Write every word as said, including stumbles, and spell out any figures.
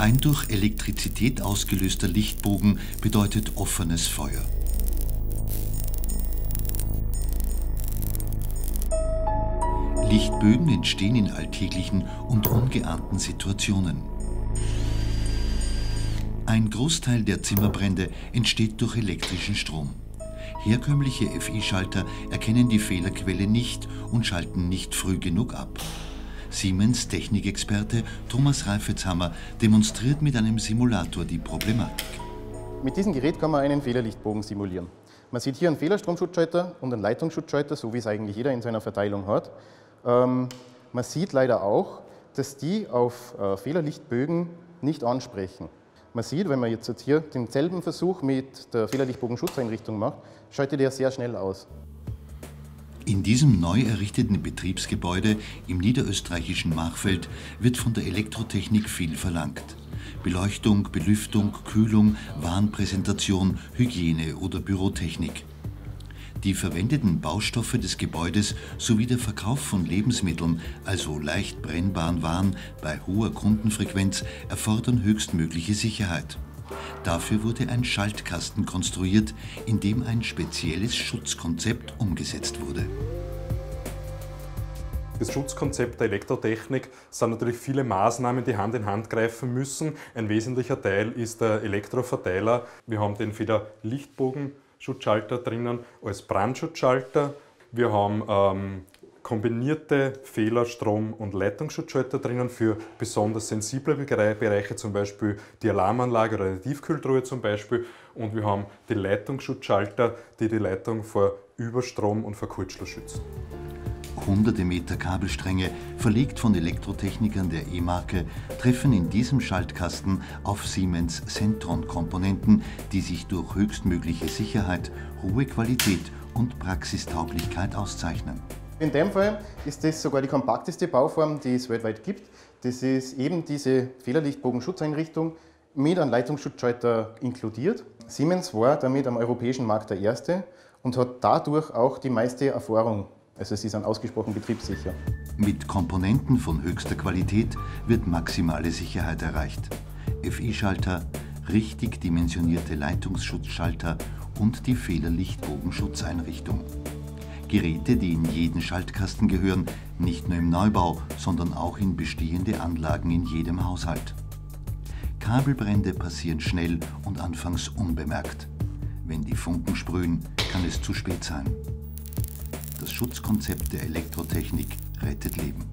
Ein durch Elektrizität ausgelöster Lichtbogen bedeutet offenes Feuer. Lichtbögen entstehen in alltäglichen und ungeahnten Situationen. Ein Großteil der Zimmerbrände entsteht durch elektrischen Strom. Herkömmliche F I-Schalter erkennen die Fehlerquelle nicht und schalten nicht früh genug ab. Siemens-Technikexperte Thomas Reifetshammer demonstriert mit einem Simulator die Problematik. Mit diesem Gerät kann man einen Fehlerlichtbogen simulieren. Man sieht hier einen Fehlerstromschutzschalter und einen Leitungsschutzschalter, so wie es eigentlich jeder in seiner Verteilung hat. Ähm, man sieht leider auch, dass die auf äh, Fehlerlichtbögen nicht ansprechen. Man sieht, wenn man jetzt hier denselben Versuch mit der Fehlerlichtbogenschutzeinrichtung macht, schaltet er sehr schnell aus. In diesem neu errichteten Betriebsgebäude im niederösterreichischen Marchfeld wird von der Elektrotechnik viel verlangt. Beleuchtung, Belüftung, Kühlung, Warenpräsentation, Hygiene oder Bürotechnik. Die verwendeten Baustoffe des Gebäudes sowie der Verkauf von Lebensmitteln, also leicht brennbaren Waren bei hoher Kundenfrequenz, erfordern höchstmögliche Sicherheit. Dafür wurde ein Schaltkasten konstruiert, in dem ein spezielles Schutzkonzept umgesetzt wurde. Das Schutzkonzept der Elektrotechnik sind natürlich viele Maßnahmen, die Hand in Hand greifen müssen. Ein wesentlicher Teil ist der Elektroverteiler. Wir haben den Fehlerlichtbogenschutzschalter drinnen als Brandschutzschalter. Wir haben ähm, kombinierte Fehlerstrom- und Leitungsschutzschalter drinnen für besonders sensible Bereiche, zum Beispiel die Alarmanlage oder die Tiefkühltruhe zum Beispiel. Und wir haben die Leitungsschutzschalter, die die Leitung vor Überstrom und vor Kurzschluss schützen. Hunderte Meter Kabelstränge, verlegt von Elektrotechnikern der E-Marke, treffen in diesem Schaltkasten auf Siemens Sentron-Komponenten, die sich durch höchstmögliche Sicherheit, hohe Qualität und Praxistauglichkeit auszeichnen. In dem Fall ist das sogar die kompakteste Bauform, die es weltweit gibt. Das ist eben diese Fehlerlichtbogenschutzeinrichtung mit einem Leitungsschutzschalter inkludiert. Siemens war damit am europäischen Markt der Erste und hat dadurch auch die meiste Erfahrung. Also sie sind ausgesprochen betriebssicher. Mit Komponenten von höchster Qualität wird maximale Sicherheit erreicht. F I-Schalter, richtig dimensionierte Leitungsschutzschalter und die Fehlerlichtbogenschutzeinrichtung. Geräte, die in jeden Schaltkasten gehören, nicht nur im Neubau, sondern auch in bestehende Anlagen in jedem Haushalt. Kabelbrände passieren schnell und anfangs unbemerkt. Wenn die Funken sprühen, kann es zu spät sein. Das Schutzkonzept der Elektrotechnik rettet Leben.